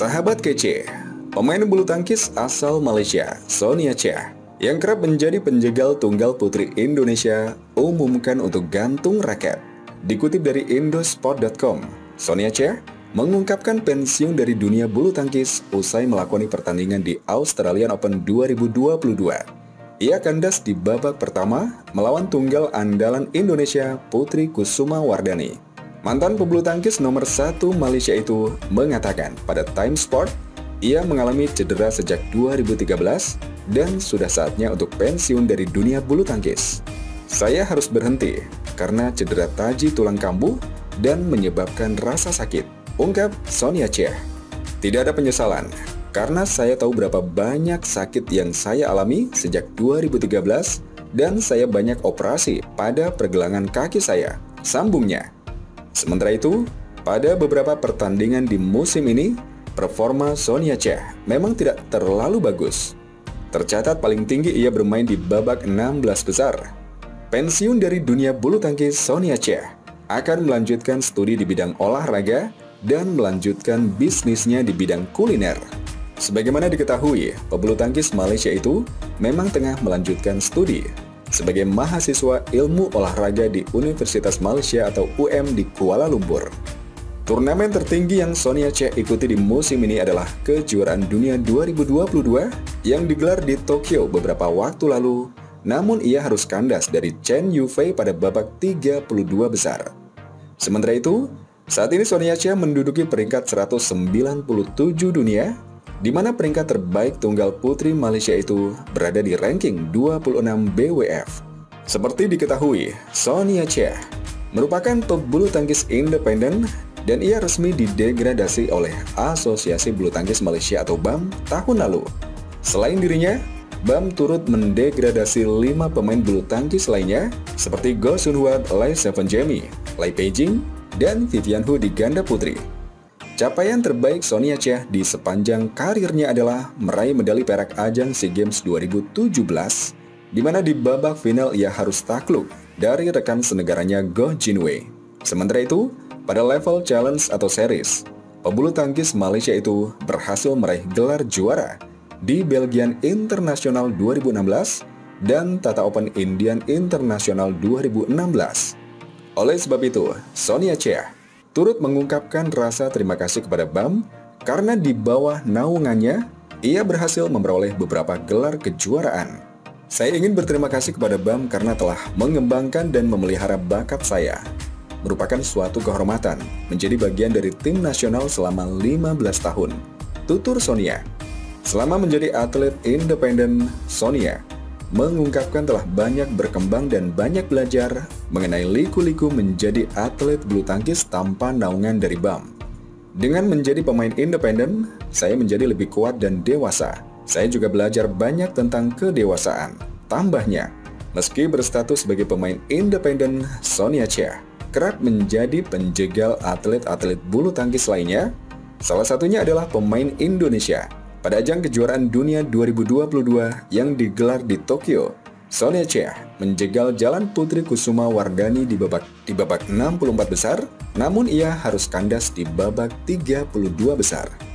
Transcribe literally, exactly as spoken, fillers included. Sahabat kece, pemain bulu tangkis asal Malaysia, Sonia Cheah, yang kerap menjadi penjegal tunggal putri Indonesia, umumkan untuk gantung raket. Dikutip dari indosport titik com, Sonia Cheah mengungkapkan pensiun dari dunia bulu tangkis usai melakoni pertandingan di Australian Open dua ribu dua puluh dua. Ia kandas di babak pertama melawan tunggal andalan Indonesia, Putri Kusuma Wardani. Mantan pebulu tangkis nomor satu Malaysia itu mengatakan pada Time Sport, ia mengalami cedera sejak dua ribu tiga belas dan sudah saatnya untuk pensiun dari dunia bulu tangkis. Saya harus berhenti karena cedera taji tulang kambuh dan menyebabkan rasa sakit, ungkap Sonia Cheah. Tidak ada penyesalan, karena saya tahu berapa banyak sakit yang saya alami sejak dua ribu tiga belas dan saya banyak operasi pada pergelangan kaki saya, sambungnya. Sementara itu, pada beberapa pertandingan di musim ini, performa Sonia Cheah memang tidak terlalu bagus. Tercatat paling tinggi ia bermain di babak enam belas besar. Pensiun dari dunia bulu tangkis, Sonia Cheah akan melanjutkan studi di bidang olahraga dan melanjutkan bisnisnya di bidang kuliner. Sebagaimana diketahui, pebulu tangkis Malaysia itu memang tengah melanjutkan studi sebagai mahasiswa ilmu olahraga di Universitas Malaysia atau U M di Kuala Lumpur. Turnamen tertinggi yang Sonia Cheah ikuti di musim ini adalah kejuaraan dunia dua ribu dua puluh dua yang digelar di Tokyo beberapa waktu lalu, namun ia harus kandas dari Chen Yufei pada babak tiga puluh dua besar. Sementara itu, saat ini Sonia Cheah menduduki peringkat seratus sembilan puluh tujuh dunia, di mana peringkat terbaik tunggal putri Malaysia itu berada di ranking dua puluh enam B W F. Seperti diketahui, Sonia Cheah merupakan pebulu tangkis independen dan ia resmi didegradasi oleh Asosiasi Bulu Tangkis Malaysia atau B A M tahun lalu. Selain dirinya, B A M turut mendegradasi lima pemain bulu tangkis lainnya seperti Goh Sun Huat Lai Seven Jamie, Lai Peijing, dan Vivian Hu di ganda putri. Capaian terbaik Sonia Cheah di sepanjang karirnya adalah meraih medali perak ajang S E A Games dua ribu tujuh belas, di mana di babak final ia harus takluk dari rekan senegaranya Goh Jin Wei. Sementara itu, pada level challenge atau series, pebulu tangkis Malaysia itu berhasil meraih gelar juara di Belgian International dua ribu enam belas dan Tata Open Indian International dua ribu enam belas. Oleh sebab itu, Sonia Cheah turut mengungkapkan rasa terima kasih kepada B A M karena di bawah naungannya ia berhasil memperoleh beberapa gelar kejuaraan. Saya ingin berterima kasih kepada B A M karena telah mengembangkan dan memelihara bakat saya. Merupakan suatu kehormatan menjadi bagian dari tim nasional selama lima belas tahun, tutur Sonia. Selama menjadi atlet independen, Sonia mengungkapkan telah banyak berkembang dan banyak belajar mengenai liku-liku menjadi atlet bulu tangkis tanpa naungan dari B A M. Dengan menjadi pemain independen, saya menjadi lebih kuat dan dewasa. Saya juga belajar banyak tentang kedewasaan. Tambahnya, meski berstatus sebagai pemain independen, Sonia Cheah kerap menjadi penjegal atlet-atlet bulu tangkis lainnya. Salah satunya adalah pemain Indonesia. Pada ajang kejuaraan dunia dua ribu dua puluh dua yang digelar di Tokyo, Sonia Cheah menjegal jalan Putri Kusuma Wardani di babak di babak enam puluh empat besar, namun ia harus kandas di babak tiga puluh dua besar.